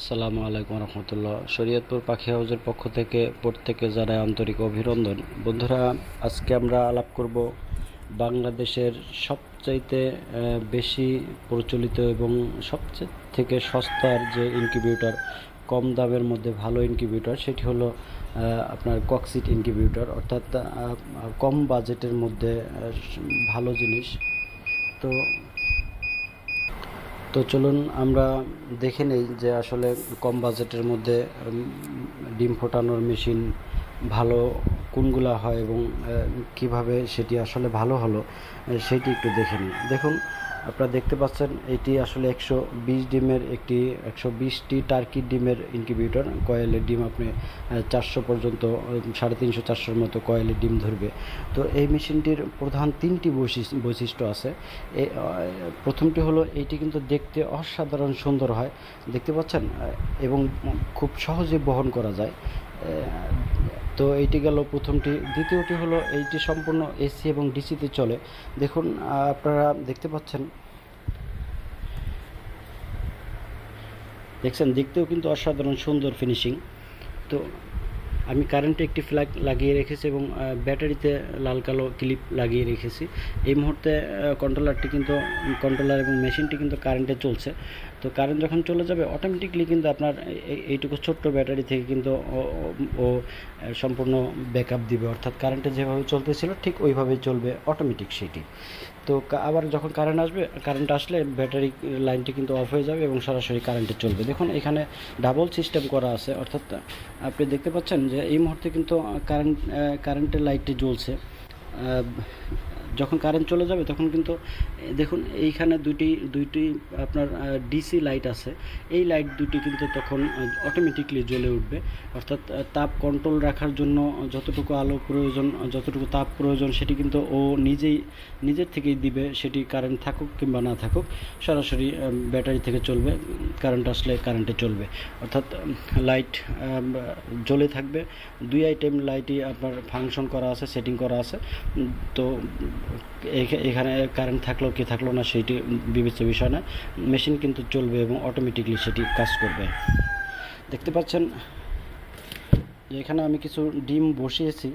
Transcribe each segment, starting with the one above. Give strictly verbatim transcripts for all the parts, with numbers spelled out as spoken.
আসসালামু আলাইকুম রহমতুল্লাহ। শরীয়তপুর পাখি হাউজের পক্ষ থেকে প্রত্যেকে জানাই আন্তরিক অভিনন্দন। বন্ধুরা, আজকে আমরা আলাপ করব বাংলাদেশের সবচাইতে বেশি প্রচলিত এবং সবচেয়ে থেকে সস্তার যে ইনকিউবেটর, কম দামের মধ্যে ভালো ইনকিউবেটর, সেটি হলো আপনার ককসিট ইনকিউবেটর, অর্থাৎ কম বাজেটের মধ্যে ভালো জিনিস। তো তো চলুন আমরা দেখে নেই যে আসলে কম বাজেটের মধ্যে ডিম ফোটানোর মেশিন ভালো কোনগুলা হয় এবং কিভাবে সেটি আসলে ভালো হলো সেটি একটু দেখে নিই। দেখুন, আপনারা দেখতে পাচ্ছেন এটি আসলে একশো বিশ ডিমের একটি একশো বিশটি টার্কি ডিমের ইনকিউবেটর। কয়েলের ডিম আপনি চারশো পর্যন্ত, সাড়ে তিনশো চারশোর মতো কয়েলের ডিম ধরবে। তো এই মেশিনটির প্রধান তিনটি বৈশিষ্ট্য আছে। প্রথমটি হলো এটি কিন্তু দেখতে অসাধারণ সুন্দর হয়, দেখতে পাচ্ছেন, এবং খুব সহজে বহন করা যায়। তো এইটি গেল প্রথমটি। দ্বিতীয়টি হলো এইটি সম্পূর্ণ এসি এবং ডিসিতে চলে। দেখুন, আপনারা দেখতে পাচ্ছেন, দেখছেন দেখতেও কিন্তু অসাধারণ সুন্দর ফিনিশিং। তো আমি কারেন্টে একটি ফ্ল্যাগ লাগিয়ে রেখেছি এবং ব্যাটারিতে লাল কালো ক্লিপ লাগিয়ে রেখেছি। এই মুহূর্তে কন্ট্রোলারটি কিন্তু কন্ট্রোলার এবং মেশিনটি কিন্তু কারেন্টে চলছে। তো কারেন্ট যখন চলে যাবে অটোমেটিকলি কিন্তু আপনার এইটুকু ছোট্ট ব্যাটারি থেকে কিন্তু ও সম্পূর্ণ ব্যাকআপ দিবে, অর্থাৎ কারেন্টে যেভাবে চলতেছিল ঠিক ওইভাবেই চলবে অটোমেটিক সেটি। তো আবার যখন কারেন্ট আসবে, কারেন্ট আসলে ব্যাটারি লাইনটি কিন্তু অফ হয়ে যাবে এবং সরাসরি কারেন্টে চলবে। দেখুন, এখানে ডাবল সিস্টেম করা আছে, অর্থাৎ আপনি দেখতে পাচ্ছেন যে এই মুহূর্তে কিন্তু কারেন্ট কারেন্টের লাইটটি জ্বলছে। যখন কারেন্ট চলে যাবে তখন কিন্তু দেখুন এইখানে দুটি দুইটি আপনার ডিসি লাইট আছে, এই লাইট দুটি কিন্তু তখন অটোমেটিকলি জ্বলে উঠবে, অর্থাৎ তাপ কন্ট্রোল রাখার জন্য যতটুকু আলো প্রয়োজন, যতটুকু তাপ প্রয়োজন সেটি কিন্তু ও নিজেই নিজের থেকেই দিবে। সেটি কারেন্ট থাকুক কিংবা না থাকুক, সরাসরি ব্যাটারি থেকে চলবে, কারেন্ট আসলে কারেন্টে চলবে, অর্থাৎ লাইট জ্বলে থাকবে। দুই আইটেম লাইটই আপনার ফাংশন করা আছে, সেটিং করা আছে। তো এখানে কারেন্ট থাকলো কি থাকলো না সেটি বিবেচ্য বিষয় না, মেশিন কিন্তু চলবে এবং অটোমেটিকলি সেটি কাজ করবে। দেখতে পাচ্ছেন এখানে আমি কিছু ডিম বসিয়েছি,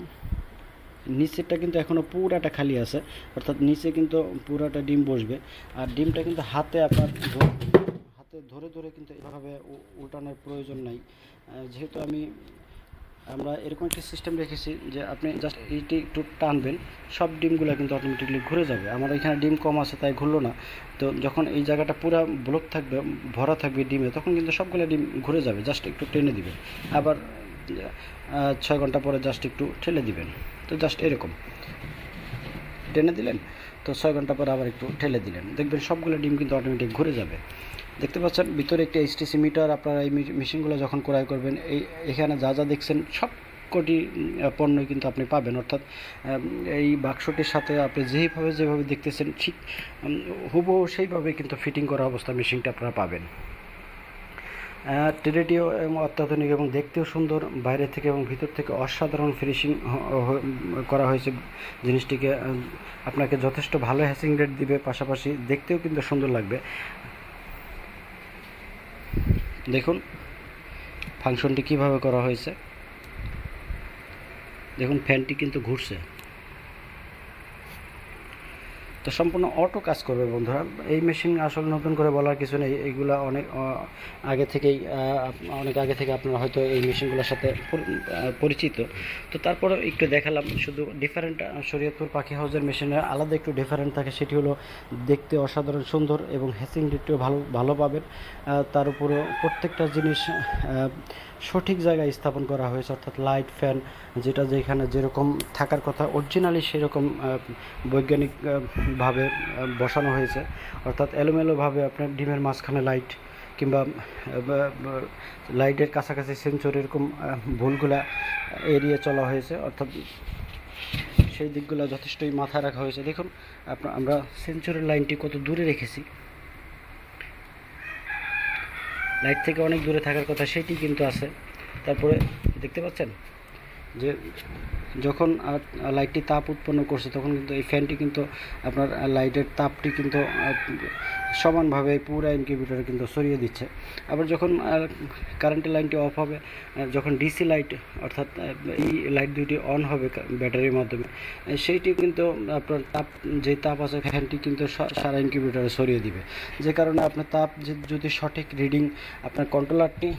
নিচেরটা কিন্তু এখনও পুরাটা খালি আছে, অর্থাৎ নিচে কিন্তু পুরাটা ডিম বসবে। আর ডিমটা কিন্তু হাতে আপনার হাতে ধরে ধরে কিন্তু এভাবে উল্টানোর প্রয়োজন নাই, যেহেতু আমি আমরা এরকম একটি সিস্টেম রেখেছি যে আপনি জাস্ট এইটি একটু টানবেন, সব ডিমগুলো কিন্তু অটোমেটিকলি ঘুরে যাবে। আমার এখানে ডিম কম আছে তাই ঘুরলো না। তো যখন এই জায়গাটা পুরো ব্লক থাকবে, ভরা থাকবে ডিমে, তখন কিন্তু সবগুলো ডিম ঘুরে যাবে, জাস্ট একটু টেনে দিবেন। আবার ছয় ঘন্টা পরে জাস্ট একটু ঠেলে দিবেন, তো জাস্ট এরকম টেনে দিলেন, তো ছয় ঘন্টা পরে আবার একটু ঠেলে দিলেন, দেখবেন সবগুলো ডিম কিন্তু অটোমেটিক ঘুরে যাবে। দেখতে পাচ্ছেন ভিতরে একটি এইচটিসি মিটার। আপনারা এই মেশিনগুলো যখন ক্রয় করবেন, এই এখানে যা যা দেখছেন সব কোটি পণ্যই কিন্তু আপনি পাবেন, অর্থাৎ এই বাক্সটির সাথে আপনি যেভাবে যেভাবে দেখতেছেন ঠিক হুবহু সেইভাবে কিন্তু ফিটিং করা অবস্থা মেশিনটা আপনারা পাবেন। ট্রেটিও অত্যাধুনিক এবং দেখতেও সুন্দর, বাইরে থেকে এবং ভিতর থেকে অসাধারণ ফিনিশিং করা হয়েছে। জিনিসটিকে আপনাকে যথেষ্ট ভালো হ্যাচিং রেট দিবে, পাশাপাশি দেখতেও কিন্তু সুন্দর লাগবে। দেখুন ফাংশনটি কিভাবে করা হয়েছে, দেখুন ফ্যানটি কিন্তু ঘুরছে। তো সম্পূর্ণ অটো কাজ করবে বন্ধুরা। এই মেশিন আসলে নতুন করে বলার কিছু নেই, এইগুলা অনেক আগে থেকেই অনেক আগে থেকে আপনারা হয়তো এই মেশিনগুলোর সাথে পরিচিত। তো তারপরে একটু দেখালাম, শুধু ডিফারেন্ট শরীয়তপুর পাখি হাউজের মেশিনে আলাদা একটু ডিফারেন্ট থাকে, সেটি হলো দেখতে অসাধারণ সুন্দর এবং হ্যাচিং রেটটিও ভালো ভালো পাবেন। তার উপরে প্রত্যেকটা জিনিস সঠিক জায়গায় স্থাপন করা হয়েছে, অর্থাৎ লাইট ফ্যান যেটা যেখানে যেরকম থাকার কথা অরিজিনালি সেরকম বৈজ্ঞানিক ভাবে বসানো হয়েছে, অর্থাৎ এলোমেলোভাবে আপনার ডিমের মাঝখানে লাইট কিংবা লাইটের কাছাকাছি সেন্সর, এরকম ভুলগুলা এড়িয়ে চলা হয়েছে, অর্থাৎ সেই দিকগুলো যথেষ্টই মাথায় রাখা হয়েছে। দেখুন আপনার আমরা সেন্সরের লাইনটি কত দূরে রেখেছি, লাইট থেকে অনেক দূরে থাকার কথা সেটি কিন্তু আছে। তারপরে দেখতে পাচ্ছেন যে যখন লাইটটি তাপ উৎপন্ন করছে তখন কিন্তু এই ফ্যানটি কিন্তু আপনার লাইটের তাপটি কিন্তু সমানভাবে পুরো ইনকিউবেটরে কিন্তু ছড়িয়ে দিচ্ছে। আবার যখন কারেন্টের লাইনটি অফ হবে, যখন ডিসি লাইট অর্থাৎ এই লাইট দুইটি অন হবে ব্যাটারির মাধ্যমে, সেইটি কিন্তু আপনার তাপ যে তাপ আছে ফ্যানটি কিন্তু সারা ইনকিউবেটরে ছড়িয়ে দিবে, যে কারণে আপনার তাপ যদি সঠিক রিডিং আপনার কন্ট্রোলারটি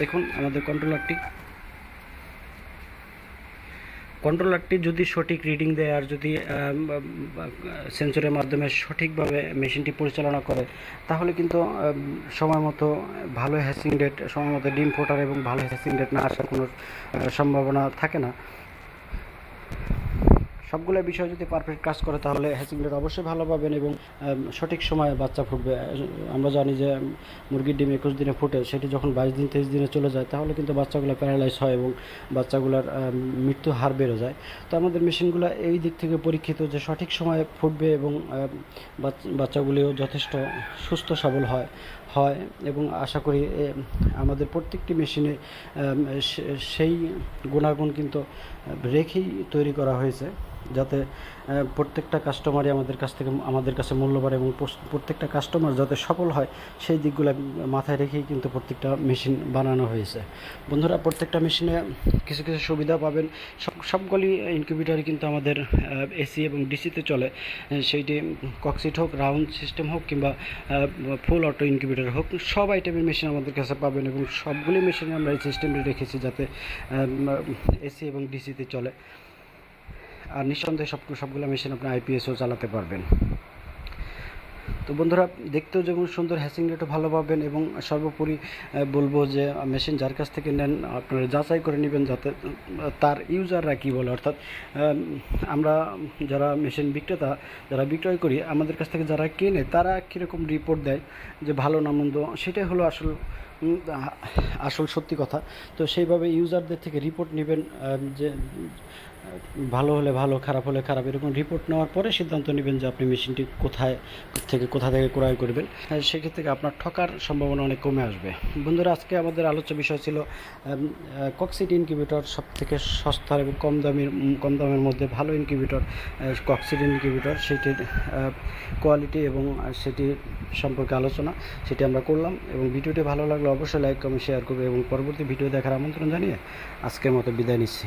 দেখুন, আমাদের কন্ট্রোলারটি কন্ট্রোলারটি যদি সঠিক রিডিং দেয় আর যদি সেন্সরের মাধ্যমে সঠিকভাবে মেশিনটি পরিচালনা করে তাহলে কিন্তু সময় মতো ভালো হ্যাচিং রেট, সময় মতো ডিম ফোটার এবং ভালো হ্যাচিং রেট না আসার কোনো সম্ভাবনা থাকে না। সবগুলো বিষয় যদি পারফেক্ট কাজ করে তাহলে হ্যাচিং রেট অবশ্যই ভালো পাবেন এবং সঠিক সময়ে বাচ্চা ফুটবে। আমরা জানি যে মুরগির ডিম একুশ দিনে ফুটে, সেটি যখন বাইশ দিন তেইশ দিনে চলে যায় তাহলে কিন্তু বাচ্চাগুলো প্যারালাইজ হয় এবং বাচ্চাগুলোর মৃত্যু হার বেড়ে যায়। তো আমাদের মেশিনগুলো এই দিক থেকে পরীক্ষিত যে সঠিক সময়ে ফুটবে এবং বাচ্চাগুলিও যথেষ্ট সুস্থ সবল হয় হয় এবং আশা করি আমাদের প্রত্যেকটি মেশিনে সেই গুণাগুণ কিন্তু রেখেই তৈরি করা হয়েছে, যাতে প্রত্যেকটা কাস্টমারই আমাদের কাছ থেকে আমাদের কাছে মূল্যবান এবং প্রত্যেকটা কাস্টমার যাতে সফল হয় সেই দিকগুলো মাথায় রেখেই কিন্তু প্রত্যেকটা মেশিন বানানো হয়েছে। বন্ধুরা, প্রত্যেকটা মেশিনে কিছু কিছু সুবিধা পাবেন। সব সবগুলি ইনকিউবেটরই কিন্তু আমাদের এসি এবং ডিসিতে চলে, সেইটি ককসিট হোক, রাউন্ড সিস্টেম হোক কিংবা ফুল অটো ইনকিউবেটর হোক, সব আইটেমের মেশিন আমাদের কাছে পাবেন এবং সবগুলি মেশিনে আমরা এই সিস্টেমটি রেখেছি যাতে এসি এবং ডিসিতে চলে। আর নিঃসন্দেহে সব সবগুলো মেশিন আপনি আইপিএসও চালাতে পারবেন। তো বন্ধুরা, দেখতেও যেমন সুন্দর, হ্যাচিং রেটও ভালো পাবেন এবং সর্বোপরি বলবো যে মেশিন যার কাছ থেকে নেন আপনারা যাচাই করে নেবেন যাতে তার ইউজাররা কী বলে, অর্থাৎ আমরা যারা মেশিন বিক্রেতা যারা বিক্রয় করি আমাদের কাছ থেকে যারা কেনে তারা কীরকম রিপোর্ট দেয় যে ভালো না মন্দ, সেটাই হলো আসল আসল সত্যি কথা। তো সেইভাবে ইউজারদের থেকে রিপোর্ট নেবেন যে ভালো হলে ভালো, খারাপ হলে খারাপ, এরকম রিপোর্ট নেওয়ার পরে সিদ্ধান্ত নেবেন যে আপনি মেশিনটি কোথায় থেকে কোথা থেকে ক্রয় করবেন। সেক্ষেত্রে আপনার ঠকার সম্ভাবনা অনেক কমে আসবে। বন্ধুরা, আজকে আমাদের আলোচ্য বিষয় ছিল ককসিট ইনকিউবেটর, সব থেকে সস্তার এবং কম দামের কম দামের মধ্যে ভালো ইনকিউবেটর ককসিট ইনকিউবেটর, সেটির কোয়ালিটি এবং সেটি সম্পর্কে আলোচনা সেটি আমরা করলাম। এবং ভিডিওটি ভালো লাগলে অবশ্যই লাইক কমেন্ট শেয়ার করবে এবং পরবর্তী ভিডিও দেখার আমন্ত্রণ জানিয়ে আজকের মতো বিদায় নিচ্ছি।